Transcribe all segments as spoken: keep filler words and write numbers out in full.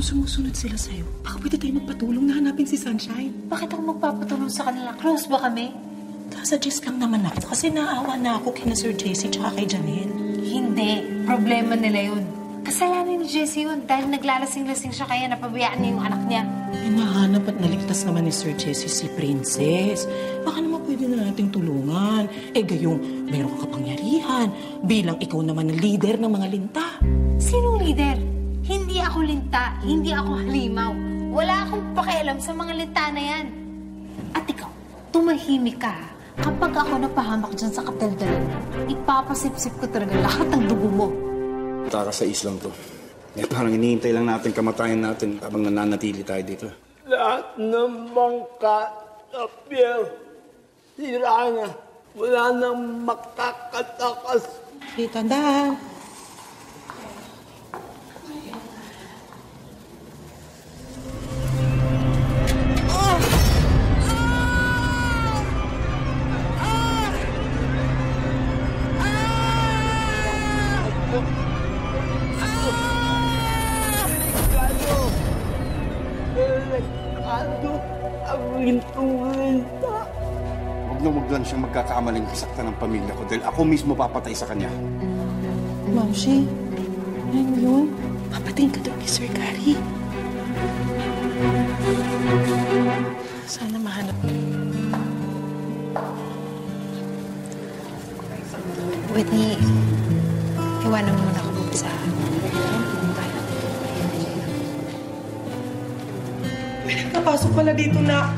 kung sumusunod sila sa'yo, baka pwede tayo magpatulong na hanapin si Sunshine. Bakit ako magpapatulong sa kanila? Close ba kami? Suggest lang naman na. Kasi naawa na ako kina Sir Jesse tsaka kay Janine. Hindi. Problema nila yun. Kasalanan ni Jesse yun dahil naglalasing-lasing siya kaya napabayaan niya yung anak niya. Ay, nahanap at naligtas naman ni Sir Jesse si Princess. Baka naman pwede na nating tulungan. Eh, gayong mayroon ka kapangyarihan bilang ikaw naman ang leader ng mga linta. Sinong leader? Hindi ako linta. Hindi ako halimaw. Wala akong pakialam sa mga linta na yan. At ikaw, tumahimik ka. Kapag ako napahamak dyan sa kapdaldalan, ipapasipsip ko talaga lahat ng dugo mo. Tara sa islang to. Eh, parang hinihintay lang natin kamatayan natin habang nananatili tayo dito. Lahat ng bangka na pier, sira na. Wala nang makakatakas. Dito na. Siyang magkakamaling kasakta ng pamilya ko dahil ako mismo papatay sa kanya. Ma'am, she, ano yun? Papatayin ka doon ni Sir Gary. Sana mahanap. Whitney, iwanan mo muna ako sa napasok pala dito na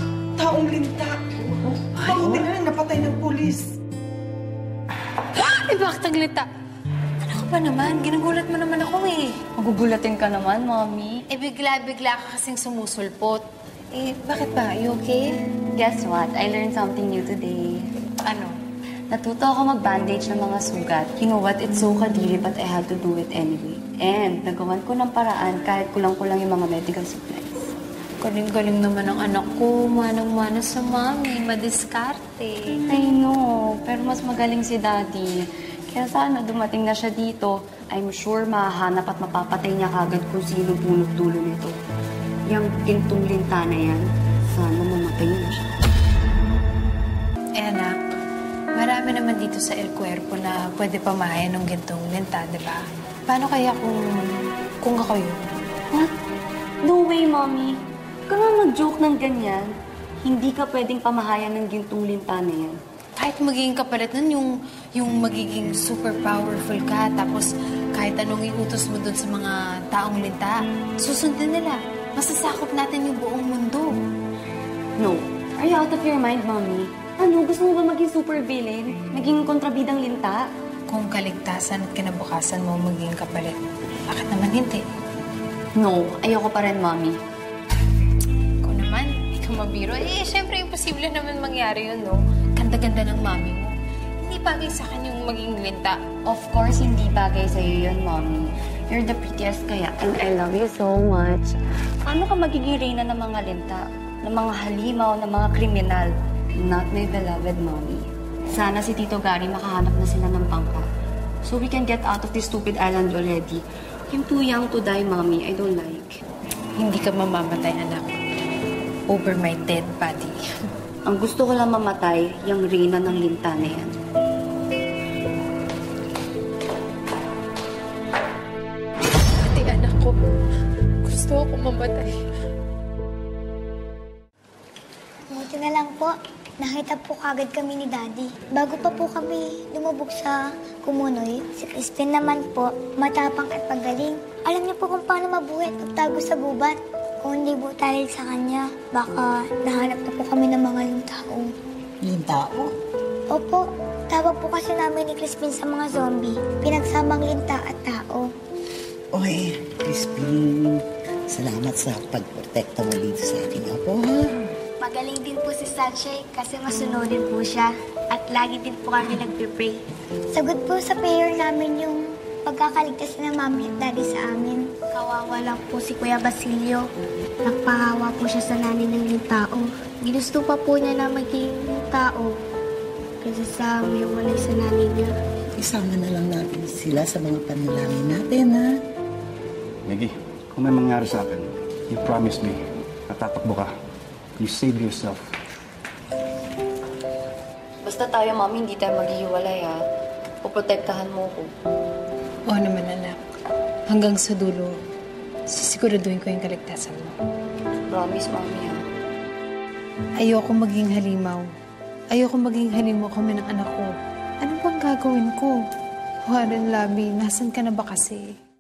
taong linta. Mabuti na lang napatay ng pulis. Ah! Eh, bakit ang lita? Ano ka ba naman? Ginagulat mo naman ako eh. Magugulatin ka naman, Mommy. Eh, bigla-bigla ka kasing sumusulpot. Eh, bakit ba? You okay? Guess what? I learned something new today. Ano? Natuto ako mag-bandage ng mga sugat. You know what? It's so kadiri but I have to do it anyway. And nagawan ko ng paraan kahit kulang-kulang yung mga medical supplies. Galing-galing naman ang anak ko. Manang-mana sa mami. Madiskarte. I know. Pero mas magaling si Daddy. Kaya sana dumating na siya dito. I'm sure mahahanap at mapapatay niya kagad kung sino bunot-dulo nito. Yang gintong lintana yan, sana mamatay na siya. Eh, anak, marami naman dito sa El Cuervo na pwede pamahayan ng gintong linta, di ba? Paano kaya kung... kung ako yun? What? No way, Mommy. Huwag ka nga mag-joke ng ganyan. Hindi ka pwedeng pamahayan ng gintong linta na yan. Kahit magiging kapalit nun, yung, yung magiging super powerful ka, tapos kahit anong iutos mo dun sa mga taong linta, susundin nila. Masasakop natin yung buong mundo. No. Are you out of your mind, Mommy? Ano? Gusto mo ba maging super villain? Maging kontrabidang linta? Kung kaligtasan at kinabukasan mo magiging kapalit, bakit naman hindi? No. Ayoko pa rin, Mommy. Mabiro, eh, siyempre, imposible naman mangyari yun, no? Ganda-ganda ng mami mo. Hindi bagay sa kanya yung maging linta. Of course, hindi bagay sa'yo yun, Mommy. You're the prettiest kaya. And I love you so much. Ano ka magiging reyna ng mga linta? Ng mga halimaw, ng mga kriminal? Not my beloved, Mommy. Sana si Tito Gary makahanap na sila ng pangka. So we can get out of this stupid island already. I'm too young to die, Mommy. I don't like. Hindi ka mamamatay, anak. Over my dead body. Ang gusto ko lang mamatay, yung reyna ng linta na yan. Pati anak ko, gusto ko mamatay. Buti na lang po, nakita po kagad kami ni Daddy. Bago pa po kami lumubog sa Kumunoy, si Crispin naman po, matapang at pagaling. Alam niyo po kung paano mabuhay at magtago sa gubat. Kung hindi po dahil sa kanya, baka nahanap na po kami ng mga lintao. Lintao? Opo. Tawag po kasi namin ni Crispin sa mga zombie. Pinagsamang linta at tao. Oy, Crispin. Salamat sa pagprotekta mo dito sa ating apo, ha? Magaling din po si Sanjay kasi masunurin po siya. At lagi din po kami nagpipray. Sagot po sa prayer namin yung pagkakaligtas na mami at daddy sa amin. Kawawa lang po si Kuya Basilio. Nagpahawa po siya sa nanay ng tao. Ginusto pa po niya na maging tao. Kasi sa may walay sa nanay niya. Isama na lang natin sila sa mga panalangin natin, ha? Maggie, Kung may mangyari sa akin, you promise me, natatakbo ka. You save yourself. Basta tayo, Mami, hindi tayo maghihiwalay, ha? Poprotektahan mo ko. Oo naman, anak. Hanggang sa dulo, sisiguraduhin ko yung kaligtasan mo. Promise, Mami, ha? Ayoko maging halimaw. Ayoko maging halimaw kami ng anak ko. Ano bang gagawin ko? Waran, Labi, nasan ka na ba kasi?